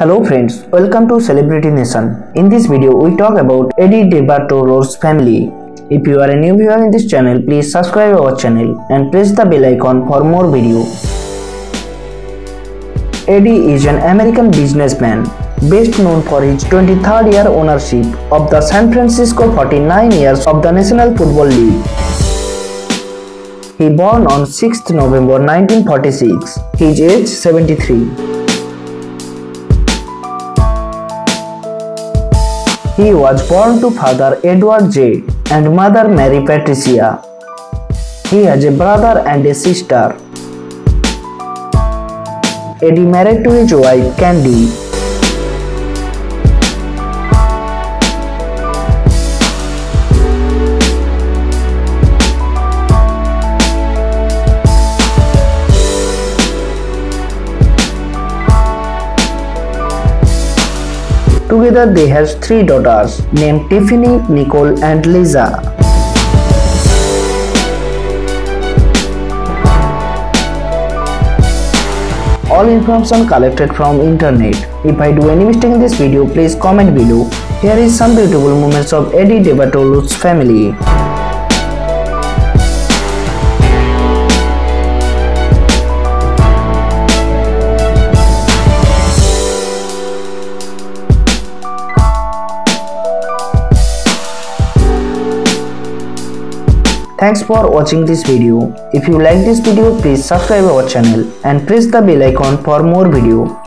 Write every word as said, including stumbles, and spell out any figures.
Hello friends, welcome to Celebrity Nation. In this video, we talk about Eddie DeBartolo's family. If you are a new viewer in this channel, please subscribe our channel and press the bell icon for more videos. Eddie is an American businessman, best known for his twenty-third year ownership of the San Francisco forty-niners of the National Football League. He born on sixth November nineteen forty-six, his age seventy-three. He was born to father Edward J and mother Mary Patricia. He has a brother and a sister. Eddie married to his wife Candy. Together they have three daughters named Tiffanie, Nicole and Lisa. All information collected from internet. If I do any mistake in this video, please comment below. Here is some beautiful moments of Eddie DeBartolo's family. Thanks for watching this video. If you like this video, please subscribe our channel and press the bell icon for more video.